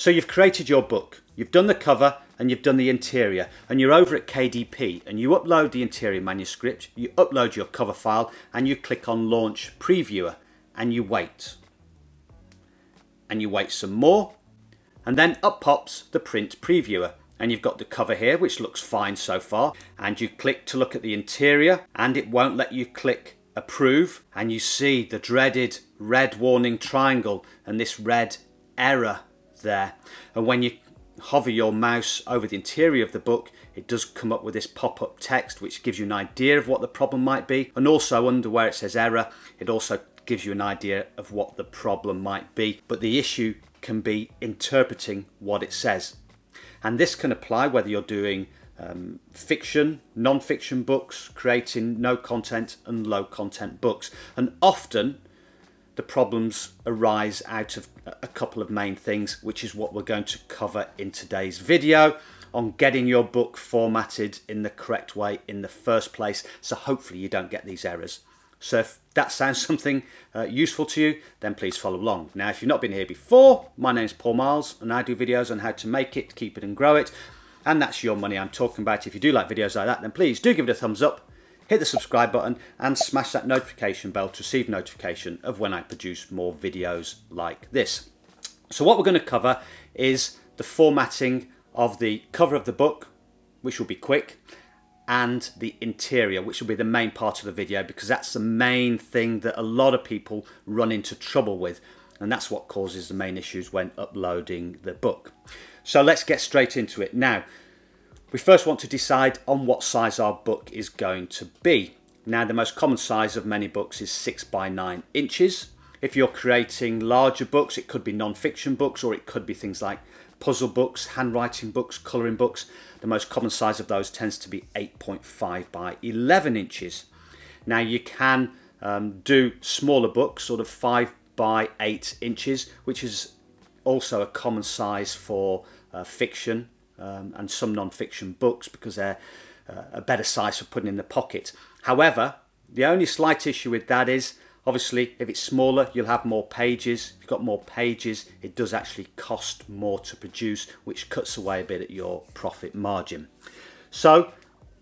So you've created your book, you've done the cover and you've done the interior, and you're over at KDP and you upload the interior manuscript, you upload your cover file and you click on Launch Previewer and you wait. And you wait some more and then up pops the print previewer and you've got the cover here which looks fine so far, and you click to look at the interior and it won't let you click approve, and you see the dreaded red warning triangle and this red error there. And when you hover your mouse over the interior of the book, it does come up with this pop-up text which gives you an idea of what the problem might be, and also under where it says error it also gives you an idea of what the problem might be. But the issue can be interpreting what it says, and this can apply whether you're doing fiction, non-fiction books, creating no content and low content books. And often the problems arise out of a couple of main things, which is what we're going to cover in today's video on getting your book formatted in the correct way in the first place, so hopefully you don't get these errors. So if that sounds something useful to you, then please follow along. Now, if you've not been here before, my name's Paul Miles and I do videos on how to make it, keep it and grow it. And that's your money I'm talking about. If you do like videos like that, then please do give it a thumbs up, hit the subscribe button and smash that notification bell to receive notification of when I produce more videos like this. So what we're going to cover is the formatting of the cover of the book, which will be quick, and the interior, which will be the main part of the video, because that's the main thing that a lot of people run into trouble with. And that's what causes the main issues when uploading the book. So let's get straight into it. Now, we first want to decide on what size our book is going to be. Now, the most common size of many books is 6 by 9 inches. If you're creating larger books, it could be non-fiction books, or it could be things like puzzle books, handwriting books, colouring books. The most common size of those tends to be 8.5 by 11 inches. Now, you can do smaller books, sort of 5 by 8 inches, which is also a common size for fiction and some non-fiction books, because they're a better size for putting in the pocket. However, the only slight issue with that is, obviously, if it's smaller, you'll have more pages. If you've got more pages, it does actually cost more to produce, which cuts away a bit at your profit margin. So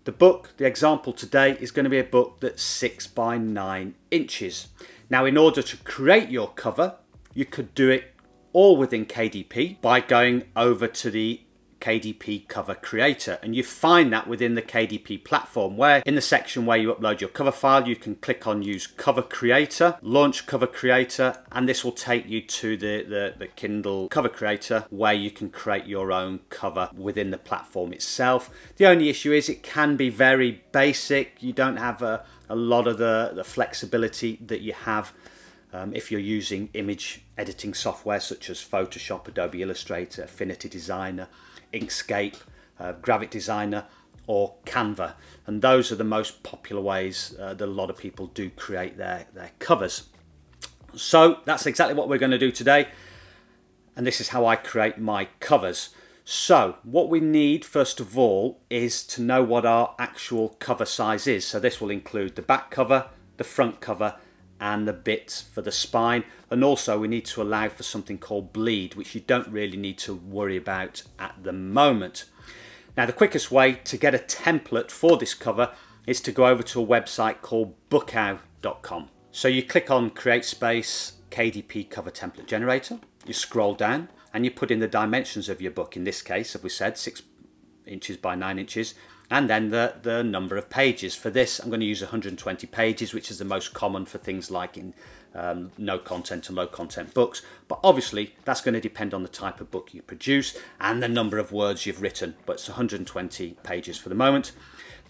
the book, the example today, is going to be a book that's 6 by 9 inches. Now, in order to create your cover, you could do it all within KDP by going over to the KDP cover creator, and you find that within the KDP platform, where in the section where you upload your cover file, you can click on Use Cover Creator, launch Cover Creator, and this will take you to the Kindle cover creator, where you can create your own cover within the platform itself. The only issue is it can be very basic. You don't have a lot of the flexibility that you have if you're using image editing software such as Photoshop, Adobe Illustrator, Affinity Designer, Inkscape, Gravit Designer or Canva. And those are the most popular ways that a lot of people do create their covers. So that's exactly what we're going to do today, and this is how I create my covers. So what we need first of all is to know what our actual cover size is. So this will include the back cover, the front cover and the bits for the spine, and also we need to allow for something called bleed, which you don't really need to worry about at the moment. Now, the quickest way to get a template for this cover is to go over to a website called bookow.com. So you click on Create Space KDP Cover Template Generator, you scroll down and you put in the dimensions of your book. In this case, as we said, 6 inches by 9 inches, and then the number of pages. For this, I'm going to use 120 pages, which is the most common for things like in no content and low content books. But obviously, that's going to depend on the type of book you produce and the number of words you've written, but it's 120 pages for the moment.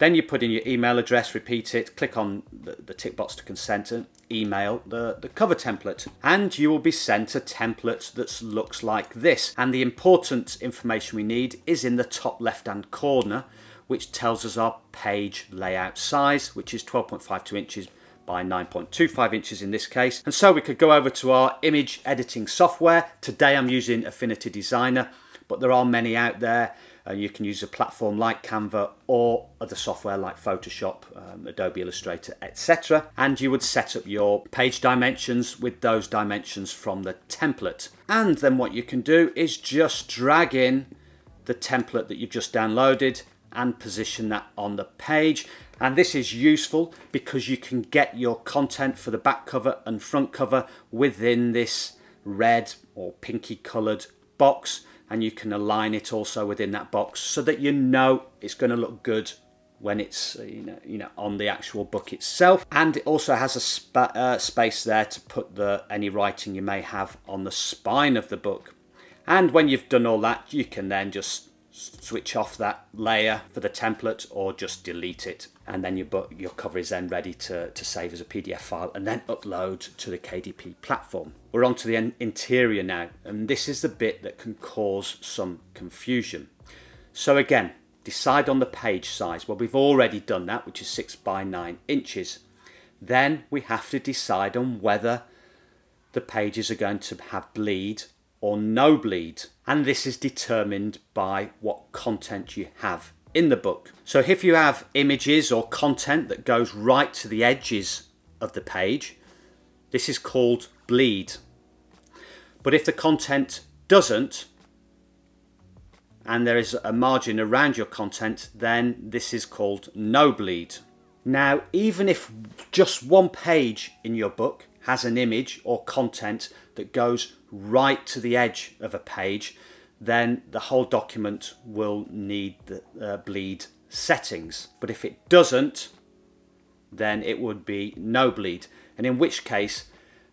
Then you put in your email address, repeat it, click on the tick box to consent and email the cover template, and you will be sent a template that looks like this. And the important information we need is in the top left-hand corner, which tells us our page layout size, which is 12.52 inches by 9.25 inches in this case. And so we could go over to our image editing software. Today I'm using Affinity Designer, but there are many out there. You can use a platform like Canva or other software like Photoshop, Adobe Illustrator, etc. And you would set up your page dimensions with those dimensions from the template. And then what you can do is just drag in the template that you've just downloaded and position that on the page. And this is useful because you can get your content for the back cover and front cover within this red or pinky colored box, and you can align it also within that box so that you know it's going to look good when it's you know on the actual book itself. And it also has a space there to put any writing you may have on the spine of the book. And when you've done all that, you can then just switch off that layer for the template or just delete it, and then your cover is then ready to save as a PDF file and then upload to the KDP platform. We're on to the interior now, and this is the bit that can cause some confusion. So again, decide on the page size. Well, we've already done that, which is 6 by 9 inches. Then we have to decide on whether the pages are going to have bleed or no bleed, and this is determined by what content you have in the book. So if you have images or content that goes right to the edges of the page, this is called bleed. But if the content doesn't, and there is a margin around your content, then this is called no bleed. Now, even if just one page in your book has an image or content that goes right to the edge of a page, then the whole document will need the bleed settings. But if it doesn't, then it would be no bleed, and in which case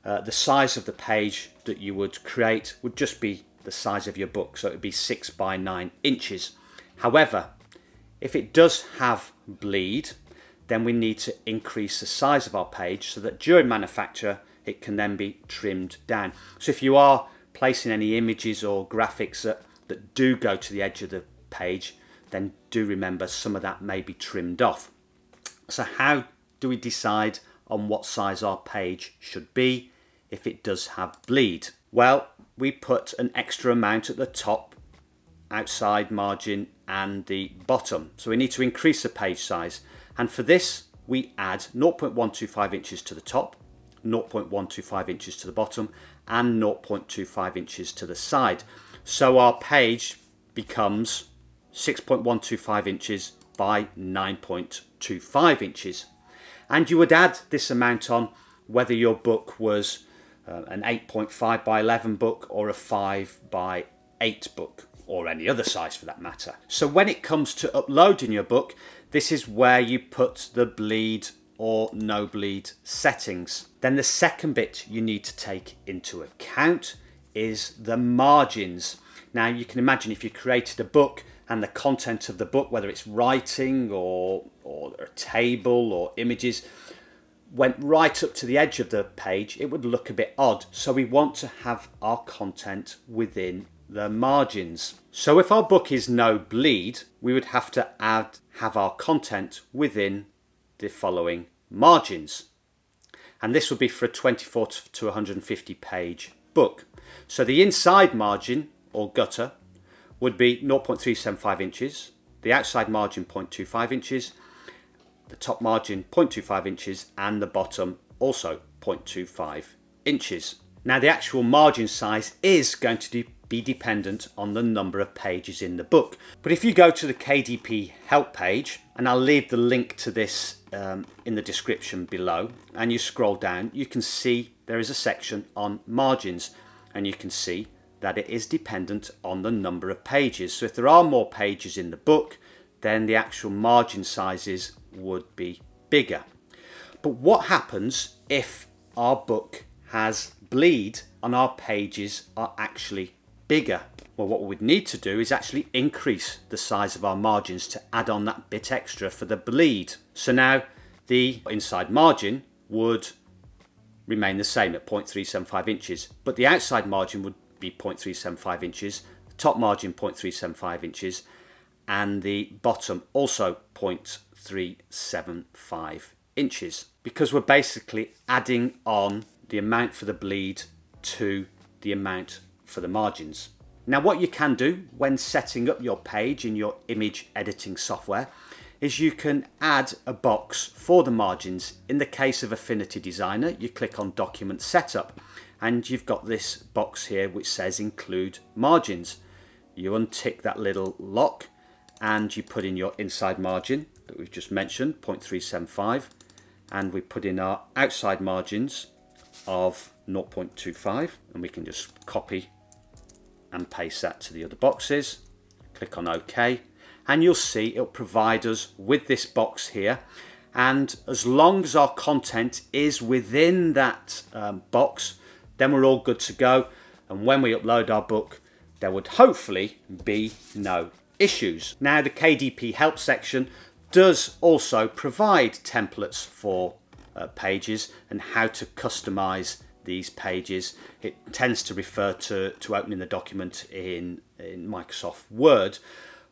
the size of the page that you would create would just be the size of your book, so it would be 6 by 9 inches. However, if it does have bleed, then we need to increase the size of our page so that during manufacture it can then be trimmed down. So if you are placing any images or graphics that do go to the edge of the page, then do remember some of that may be trimmed off. So how do we decide on what size our page should be if it does have bleed? Well, we put an extra amount at the top, outside margin, and the bottom. So we need to increase the page size. And for this, we add 0.125 inches to the top, 0.125 inches to the bottom, and 0.25 inches to the side. So our page becomes 6.125 inches by 9.25 inches. And you would add this amount on whether your book was an 8.5 by 11 book or a 5 by 8 book, or any other size for that matter. So when it comes to uploading your book, this is where you put the bleed or no bleed settings. Then the second bit you need to take into account is the margins. Now, you can imagine if you created a book and the content of the book, whether it's writing or a table or images, went right up to the edge of the page, it would look a bit odd. So we want to have our content within the margins. So if our book is no bleed, we would have to have our content within the following margins, and this would be for a 24 to 150 page book. So the inside margin or gutter would be 0.375 inches, the outside margin 0.25 inches, the top margin 0.25 inches, and the bottom also 0.25 inches. Now, the actual margin size is going to be dependent on the number of pages in the book. But if you go to the KDP help page, and I'll leave the link to this in the description below, and you scroll down, you can see there is a section on margins, and you can see that it is dependent on the number of pages. So if there are more pages in the book, then the actual margin sizes would be bigger. But what happens if our book has bleed and our pages are actually bigger? Well, what we'd need to do is actually increase the size of our margins to add on that bit extra for the bleed. So now the inside margin would remain the same at 0.375 inches, but the outside margin would be 0.375 inches, the top margin 0.375 inches, and the bottom also 0.375 inches, because we're basically adding on the amount for the bleed to the amount for the margins. Now what you can do when setting up your page in your image editing software is you can add a box for the margins. In the case of Affinity Designer, you click on Document Setup and you've got this box here which says Include Margins. You untick that little lock and you put in your inside margin that we've just mentioned, 0.375, and we put in our outside margins of 0.25, and we can just copy and paste that to the other boxes. Click on OK and you'll see it'll provide us with this box here, and as long as our content is within that box, then we're all good to go, and when we upload our book there would hopefully be no issues. Now the KDP help section does also provide templates for pages and how to customize these pages. It tends to refer to opening the document in Microsoft Word,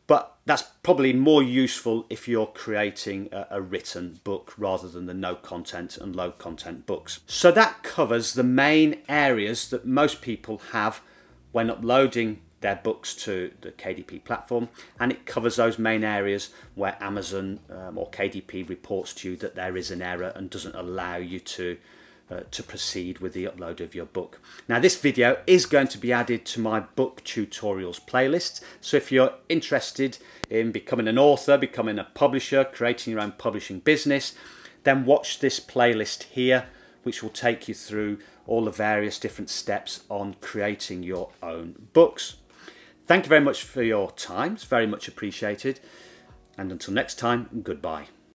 but that's probably more useful if you're creating a written book rather than the no content and low content books. So that covers the main areas that most people have when uploading their books to the KDP platform, and it covers those main areas where Amazon or KDP reports to you that there is an error and doesn't allow you to proceed with the upload of your book. Now this video is going to be added to my book tutorials playlist, so if you're interested in becoming an author, becoming a publisher, creating your own publishing business, then watch this playlist here, which will take you through all the various different steps on creating your own books. Thank you very much for your time, it's very much appreciated, and until next time, goodbye.